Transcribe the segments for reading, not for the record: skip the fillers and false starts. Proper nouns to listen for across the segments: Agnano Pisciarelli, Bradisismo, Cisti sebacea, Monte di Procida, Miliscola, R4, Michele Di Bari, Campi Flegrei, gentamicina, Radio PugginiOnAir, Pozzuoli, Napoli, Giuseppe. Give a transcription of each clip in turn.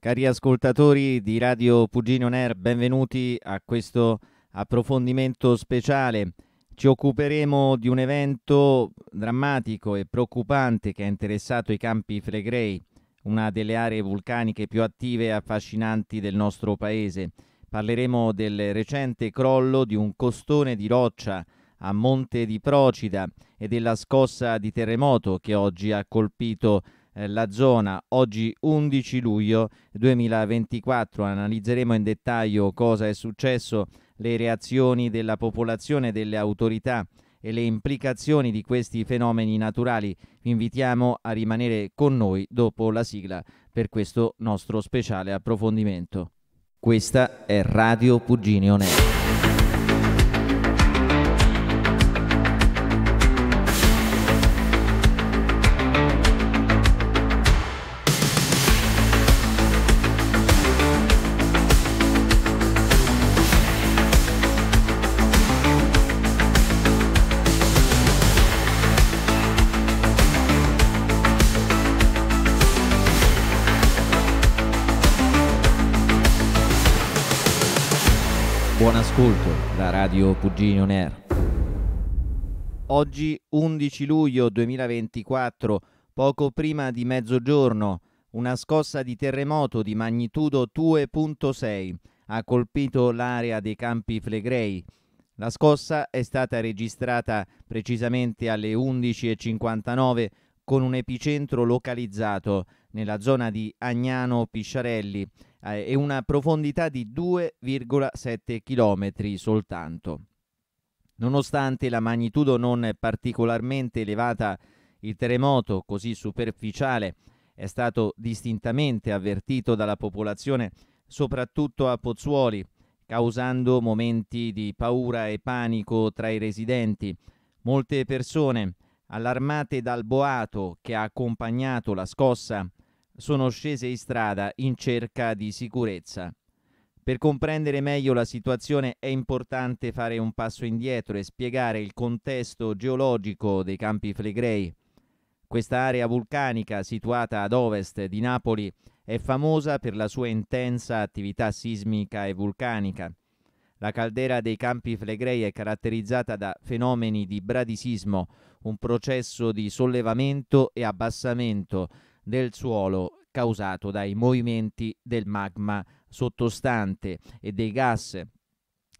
Cari ascoltatori di Radio PugginiOnAir, benvenuti a questo approfondimento speciale. Ci occuperemo di un evento drammatico e preoccupante che ha interessato i Campi Flegrei, una delle aree vulcaniche più attive e affascinanti del nostro paese. Parleremo del recente crollo di un costone di roccia a Monte di Procida e della scossa di terremoto che oggi ha colpito la zona. Oggi 11 luglio 2024 analizzeremo in dettaglio cosa è successo, le reazioni della popolazione, delle autorità e le implicazioni di questi fenomeni naturali. Vi invitiamo a rimanere con noi dopo la sigla per questo nostro speciale approfondimento. Questa è Radio PugginiOnAir. Ascolto da Radio PugginiOnAir. Oggi 11 luglio 2024, poco prima di mezzogiorno, una scossa di terremoto di magnitudo 2.6 ha colpito l'area dei Campi Flegrei. La scossa è stata registrata precisamente alle 11:59 con un epicentro localizzato nella zona di Agnano Pisciarelli e una profondità di 2,7 km soltanto. Nonostante la magnitudo non particolarmente elevata, il terremoto così superficiale è stato distintamente avvertito dalla popolazione, soprattutto a Pozzuoli, causando momenti di paura e panico tra i residenti. Molte persone, allarmate dal boato che ha accompagnato la scossa, sono scese in strada in cerca di sicurezza. Per comprendere meglio la situazione è importante fare un passo indietro e spiegare il contesto geologico dei Campi Flegrei. Questa area vulcanica, situata ad ovest di Napoli, è famosa per la sua intensa attività sismica e vulcanica. La caldera dei Campi Flegrei è caratterizzata da fenomeni di bradisismo, un processo di sollevamento e abbassamento del suolo causato dai movimenti del magma sottostante e dei gas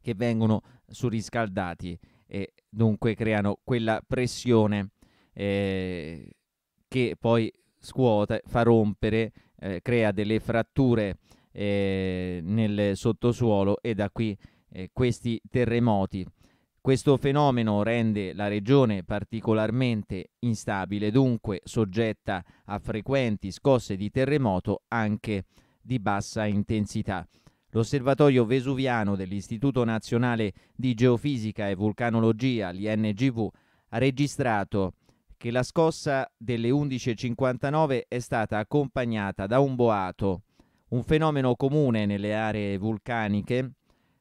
che vengono surriscaldati e dunque creano quella pressione che poi scuote, fa rompere, crea delle fratture nel sottosuolo e da qui questi terremoti. Questo fenomeno rende la regione particolarmente instabile, dunque soggetta a frequenti scosse di terremoto anche di bassa intensità. L'Osservatorio Vesuviano dell'Istituto Nazionale di Geofisica e Vulcanologia, l'INGV, ha registrato che la scossa delle 11:59 è stata accompagnata da un boato, un fenomeno comune nelle aree vulcaniche,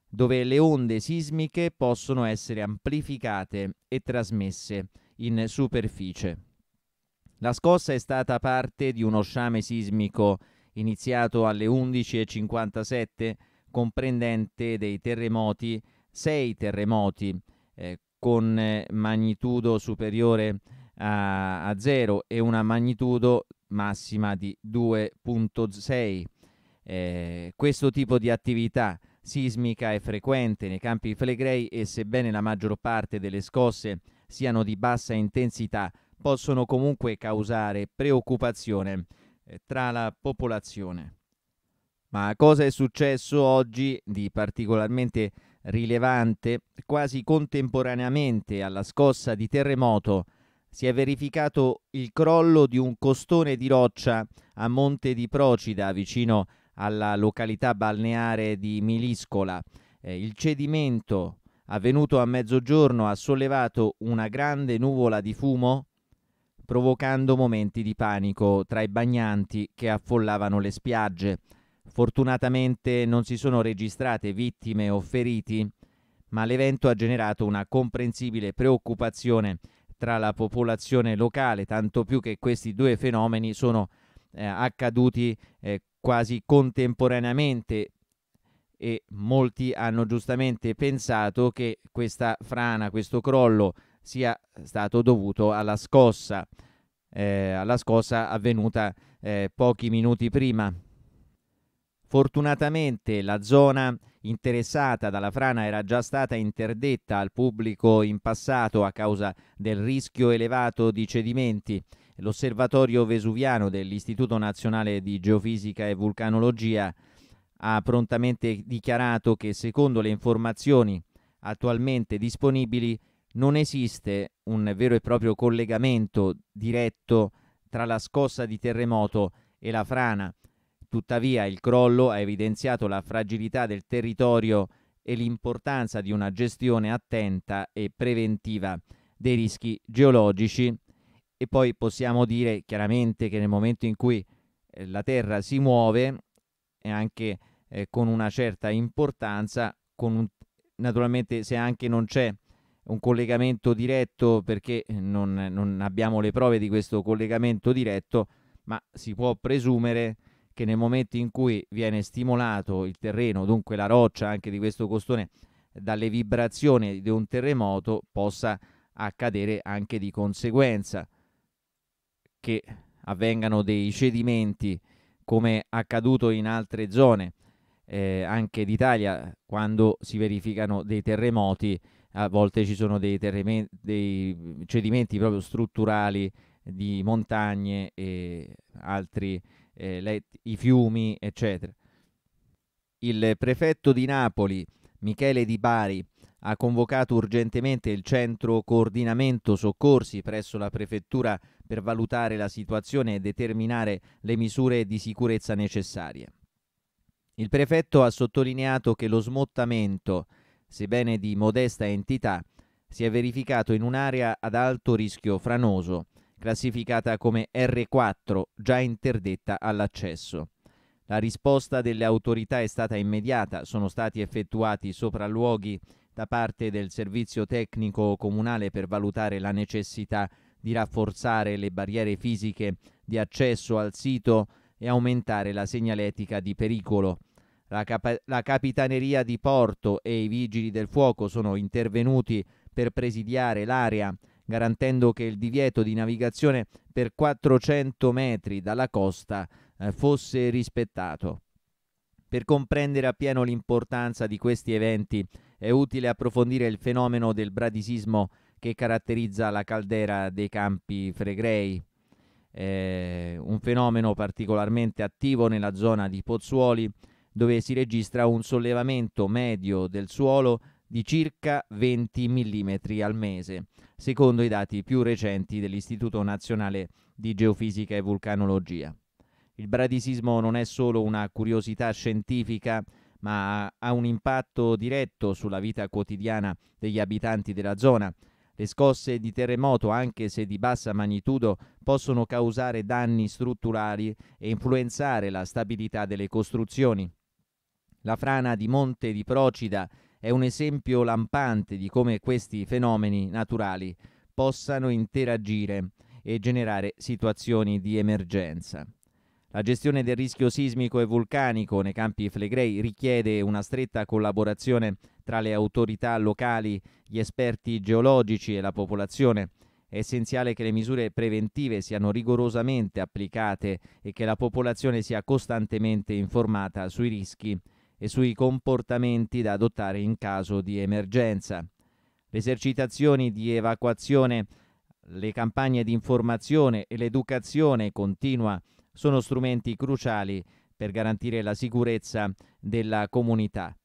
dove le onde sismiche possono essere amplificate e trasmesse in superficie. La scossa è stata parte di uno sciame sismico iniziato alle 11:57, comprendente dei terremoti, 6 terremoti con magnitudo superiore a 0 e una magnitudo massima di 2.6. Questo tipo di attività sismica è frequente nei Campi Flegrei e, sebbene la maggior parte delle scosse siano di bassa intensità, possono comunque causare preoccupazione tra la popolazione. Ma cosa è successo oggi di particolarmente rilevante? Quasi contemporaneamente alla scossa di terremoto si è verificato il crollo di un costone di roccia a Monte di Procida, vicino alla località balneare di Miliscola. Il cedimento avvenuto a mezzogiorno ha sollevato una grande nuvola di fumo, provocando momenti di panico tra i bagnanti che affollavano le spiagge. Fortunatamente non si sono registrate vittime o feriti, ma l'evento ha generato una comprensibile preoccupazione tra la popolazione locale, tanto più che questi due fenomeni sono accaduti quasi contemporaneamente, e molti hanno giustamente pensato che questa frana, questo crollo sia stato dovuto alla scossa avvenuta pochi minuti prima. Fortunatamente la zona interessata dalla frana era già stata interdetta al pubblico in passato a causa del rischio elevato di cedimenti. L'osservatorio vesuviano dell'Istituto Nazionale di Geofisica e Vulcanologia ha prontamente dichiarato che, secondo le informazioni attualmente disponibili, non esiste un vero e proprio collegamento diretto tra la scossa di terremoto e la frana. Tuttavia, il crollo ha evidenziato la fragilità del territorio e l'importanza di una gestione attenta e preventiva dei rischi geologici. E poi possiamo dire chiaramente che nel momento in cui la Terra si muove, anche con una certa importanza, naturalmente se anche non c'è un collegamento diretto, perché non abbiamo le prove di questo collegamento diretto, ma si può presumere che nel momento in cui viene stimolato il terreno, dunque la roccia anche di questo costone, dalle vibrazioni di un terremoto, possa accadere anche di conseguenza che avvengano dei cedimenti, come accaduto in altre zone anche d'Italia. Quando si verificano dei terremoti, a volte ci sono dei cedimenti proprio strutturali di montagne e altri i fiumi, eccetera. Il prefetto di Napoli, Michele Di Bari, ha convocato urgentemente il centro coordinamento soccorsi presso la prefettura per valutare la situazione e determinare le misure di sicurezza necessarie. Il prefetto ha sottolineato che lo smottamento, sebbene di modesta entità, si è verificato in un'area ad alto rischio franoso, classificata come R4, già interdetta all'accesso. La risposta delle autorità è stata immediata, sono stati effettuati sopralluoghi da parte del servizio tecnico comunale per valutare la necessità di rafforzare le barriere fisiche di accesso al sito e aumentare la segnaletica di pericolo. La Capitaneria di Porto e i Vigili del Fuoco sono intervenuti per presidiare l'area, garantendo che il divieto di navigazione per 400 metri dalla costa fosse rispettato. Per comprendere appieno l'importanza di questi eventi, è utile approfondire il fenomeno del bradisismo che caratterizza la caldera dei Campi Flegrei, un fenomeno particolarmente attivo nella zona di Pozzuoli, dove si registra un sollevamento medio del suolo di circa 20 mm al mese, secondo i dati più recenti dell'Istituto Nazionale di Geofisica e Vulcanologia. Il bradisismo non è solo una curiosità scientifica, ma ha un impatto diretto sulla vita quotidiana degli abitanti della zona. Le scosse di terremoto, anche se di bassa magnitudo, possono causare danni strutturali e influenzare la stabilità delle costruzioni. La frana di Monte di Procida è un esempio lampante di come questi fenomeni naturali possano interagire e generare situazioni di emergenza. La gestione del rischio sismico e vulcanico nei Campi Flegrei richiede una stretta collaborazione tra le autorità locali, gli esperti geologici e la popolazione. È essenziale che le misure preventive siano rigorosamente applicate e che la popolazione sia costantemente informata sui rischi e sui comportamenti da adottare in caso di emergenza. Le esercitazioni di evacuazione, le campagne di informazione e l'educazione continua sono strumenti cruciali per garantire la sicurezza della comunità.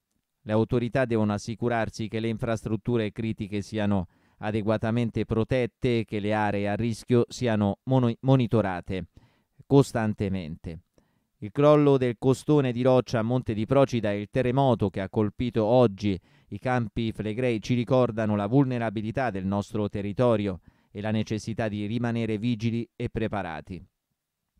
Le autorità devono assicurarsi che le infrastrutture critiche siano adeguatamente protette e che le aree a rischio siano monitorate costantemente. Il crollo del costone di roccia a Monte di Procida e il terremoto che ha colpito oggi i Campi Flegrei ci ricordano la vulnerabilità del nostro territorio e la necessità di rimanere vigili e preparati.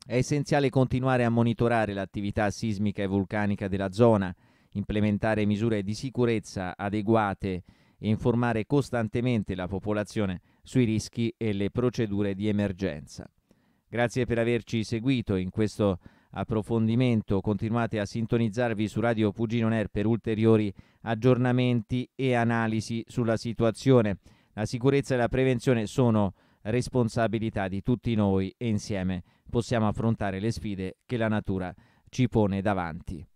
È essenziale continuare a monitorare l'attività sismica e vulcanica della zona, implementare misure di sicurezza adeguate e informare costantemente la popolazione sui rischi e le procedure di emergenza. Grazie per averci seguito in questo approfondimento. Continuate a sintonizzarvi su Radio PugginiOnAir per ulteriori aggiornamenti e analisi sulla situazione. La sicurezza e la prevenzione sono responsabilità di tutti noi e insieme possiamo affrontare le sfide che la natura ci pone davanti.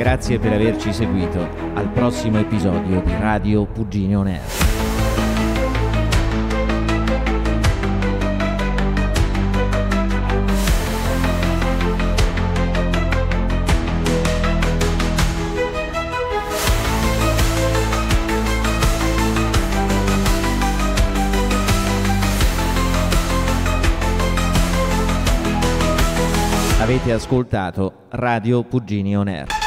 Grazie per averci seguito. Al prossimo episodio di Radio PugginiOnAir. Avete ascoltato Radio PugginiOnAir.